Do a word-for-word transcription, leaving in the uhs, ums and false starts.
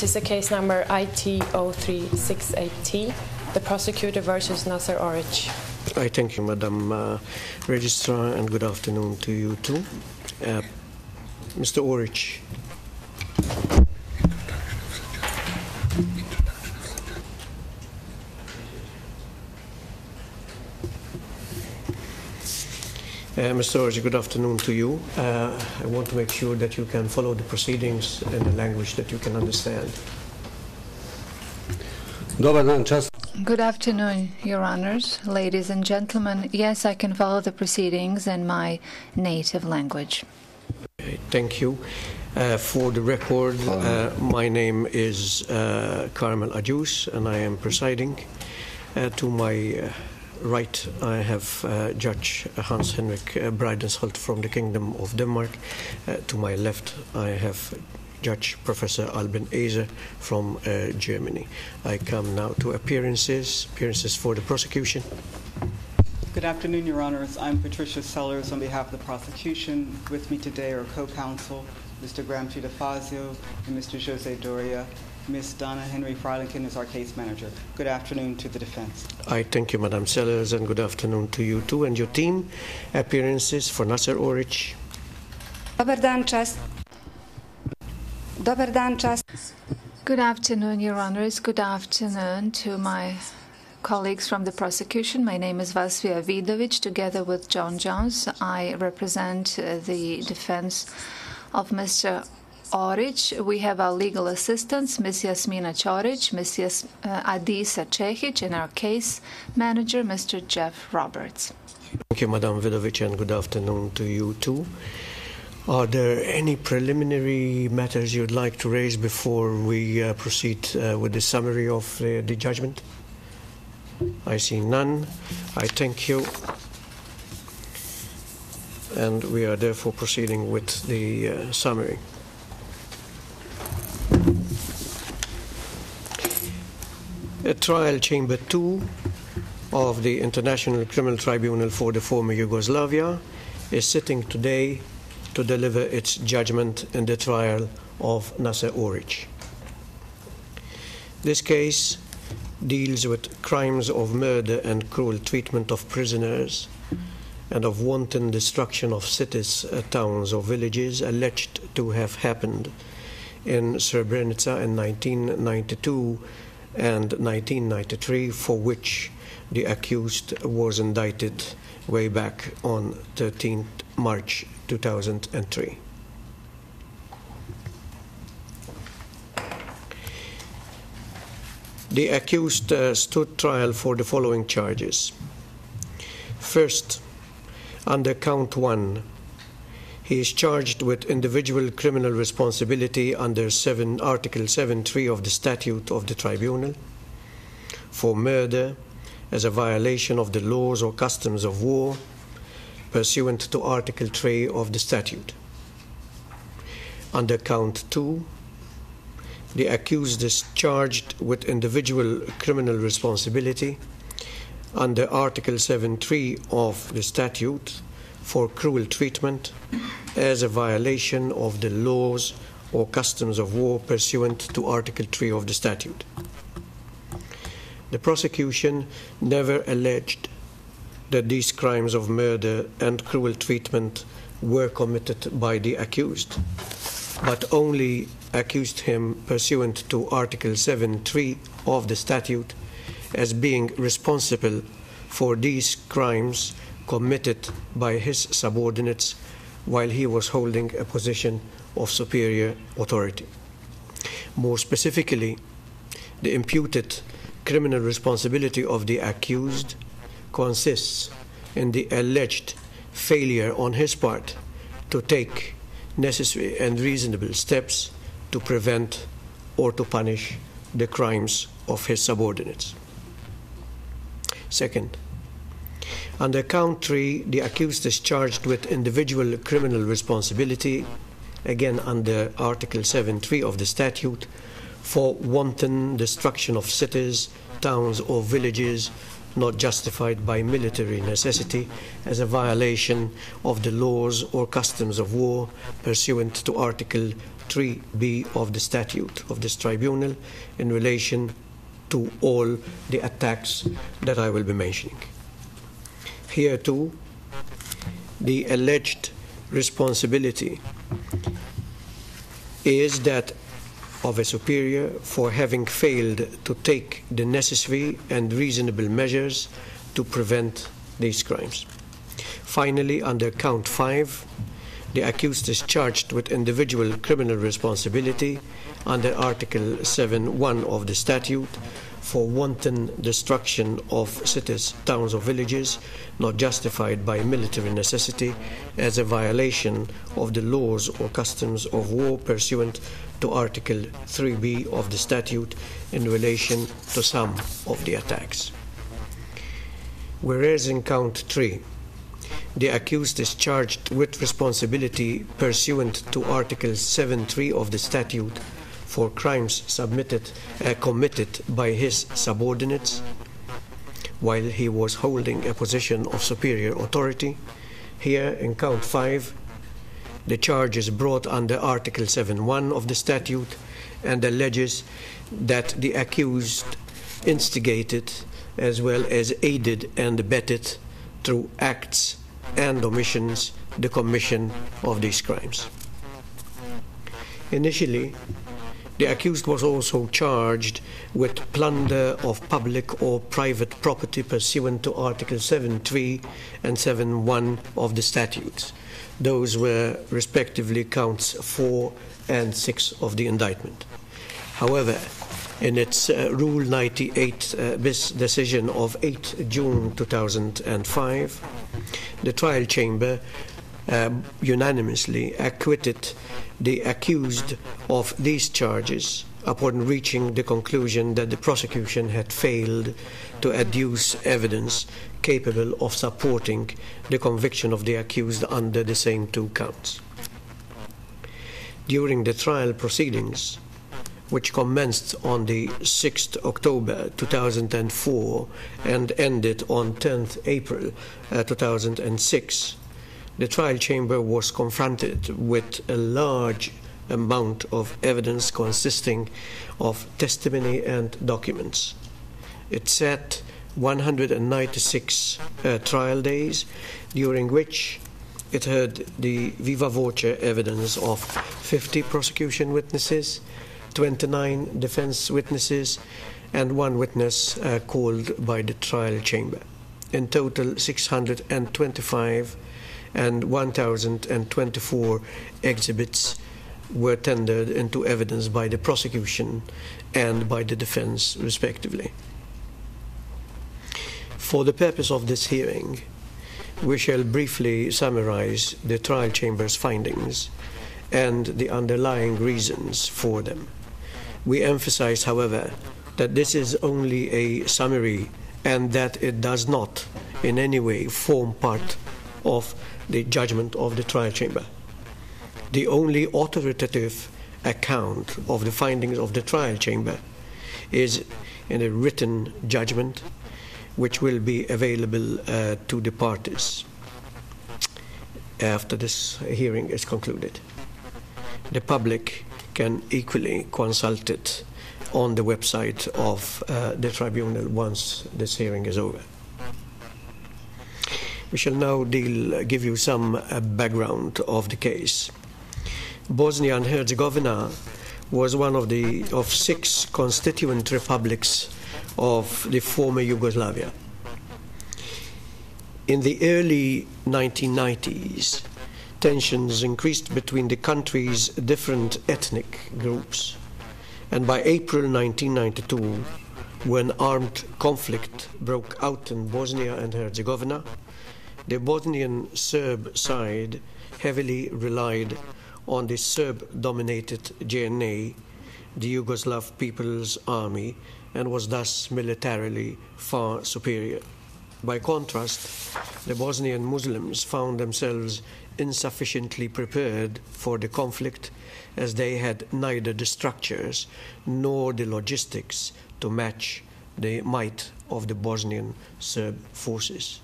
This is the case number I T zero three six eight T, the prosecutor versus Naser Orić. I thank you, Madam uh, Registrar, and good afternoon to you too. Uh, Mister Orić. Uh, Mister Orić, good afternoon to you. Uh, I want to make sure that you can follow the proceedings in a language that you can understand. Good afternoon, Your Honors, ladies and gentlemen. Yes, I can follow the proceedings in my native language. Okay, thank you. Uh, for the record, uh, my name is uh, Carmel Adjus, and I am presiding. Uh, to my uh, Right, I have uh, Judge Hans Henrik Brydensholt from the Kingdom of Denmark. Uh, to my left, I have Judge Professor Albin Eiser from uh, Germany. I come now to appearances, appearances for the prosecution. Good afternoon, Your Honors. I'm Patricia Sellers on behalf of the prosecution. With me today are co-counsel Mister Graham Fidafazio and Mister Jose Doria. Miz Donna Henry Frylington is our case manager. Good afternoon to the defense. I thank you, Madam Sellers, and good afternoon to you too and your team. Appearances for Naser Orić. Good afternoon, Your Honors. Good afternoon to my colleagues from the prosecution. My name is Vasvia Vidovic. Together with John Jones, I represent the defense of Mister Orić. We have our legal assistants, Miz Yasmina Čorić, Miz Yas uh, Adisa Čehic, and our case manager, Mister Jeff Roberts. Thank you, Madam Vidovic, and good afternoon to you too. Are there any preliminary matters you'd like to raise before we uh, proceed uh, with the summary of uh, the judgment? I see none. I thank you. And we are therefore proceeding with the uh, summary. At Trial Chamber two of the International Criminal Tribunal for the former Yugoslavia is sitting today to deliver its judgment in the trial of Naser Orić. This case deals with crimes of murder and cruel treatment of prisoners and of wanton destruction of cities, towns or villages alleged to have happened in Srebrenica in nineteen ninety-two and nineteen ninety-three, for which the accused was indicted way back on thirteenth March two thousand three. The accused uh, stood trial for the following charges. First, under count one, he is charged with individual criminal responsibility under seven, Article seven three of the Statute of the Tribunal for murder as a violation of the laws or customs of war pursuant to Article three of the Statute. Under Count two, the accused is charged with individual criminal responsibility under Article seven three of the Statute for cruel treatment as a violation of the laws or customs of war pursuant to Article three of the Statute. The prosecution never alleged that these crimes of murder and cruel treatment were committed by the accused, but only accused him pursuant to Article seven three of the Statute as being responsible for these crimes committed by his subordinates while he was holding a position of superior authority. More specifically, the imputed criminal responsibility of the accused consists in the alleged failure on his part to take necessary and reasonable steps to prevent or to punish the crimes of his subordinates. Second, under count three, the accused is charged with individual criminal responsibility, again under Article seven three of the Statute, for wanton destruction of cities, towns or villages not justified by military necessity as a violation of the laws or customs of war pursuant to Article three B of the statute of this tribunal in relation to all the attacks that I will be mentioning. Here too, the alleged responsibility is that of a superior for having failed to take the necessary and reasonable measures to prevent these crimes. Finally, under count five, the accused is charged with individual criminal responsibility under Article seven one of the statute for wanton destruction of cities, towns or villages not justified by military necessity as a violation of the laws or customs of war pursuant to Article three B of the statute in relation to some of the attacks. Whereas in count three, the accused is charged with responsibility pursuant to Article seven three of the statute for crimes submitted, uh, committed by his subordinates while he was holding a position of superior authority. Here in count five, the charge is brought under Article seven one of the statute and alleges that the accused instigated as well as aided and abetted through acts and omissions the commission of these crimes. Initially, the accused was also charged with plunder of public or private property pursuant to Article seven three and seven one of the statutes. Those were respectively counts four and six of the indictment. However, in its uh, Rule ninety-eight uh, bis decision of eighth June two thousand five, the trial chamber uh, unanimously acquitted the accused of these charges upon reaching the conclusion that the prosecution had failed to adduce evidence capable of supporting the conviction of the accused under the same two counts. During the trial proceedings, which commenced on the sixth October two thousand four and ended on tenth April uh, two thousand six, the trial chamber was confronted with a large amount of evidence consisting of testimony and documents. It set one hundred ninety-six uh, trial days, during which it heard the viva voce evidence of fifty prosecution witnesses, twenty-nine defense witnesses, and one witness uh, called by the trial chamber. In total, six hundred twenty-five and one thousand twenty-four exhibits were tendered into evidence by the prosecution and by the defense, respectively. For the purpose of this hearing, we shall briefly summarize the trial chamber's findings and the underlying reasons for them. We emphasize, however, that this is only a summary and that it does not in any way form part of the judgment of the trial chamber. The only authoritative account of the findings of the trial chamber is in a written judgment which will be available uh, to the parties after this hearing is concluded. The public can equally consult it on the website of uh, the tribunal once this hearing is over. We shall now deal, give you some uh, background of the case. Bosnia and Herzegovina was one of the of six constituent republics of the former Yugoslavia. In the early nineteen nineties, tensions increased between the country's different ethnic groups, and by April nineteen ninety-two, when armed conflict broke out in Bosnia and Herzegovina, the Bosnian Serb side heavily relied on the Serb-dominated J N A, the Yugoslav People's Army, and was thus militarily far superior. By contrast, the Bosnian Muslims found themselves insufficiently prepared for the conflict, as they had neither the structures nor the logistics to match the might of the Bosnian Serb forces.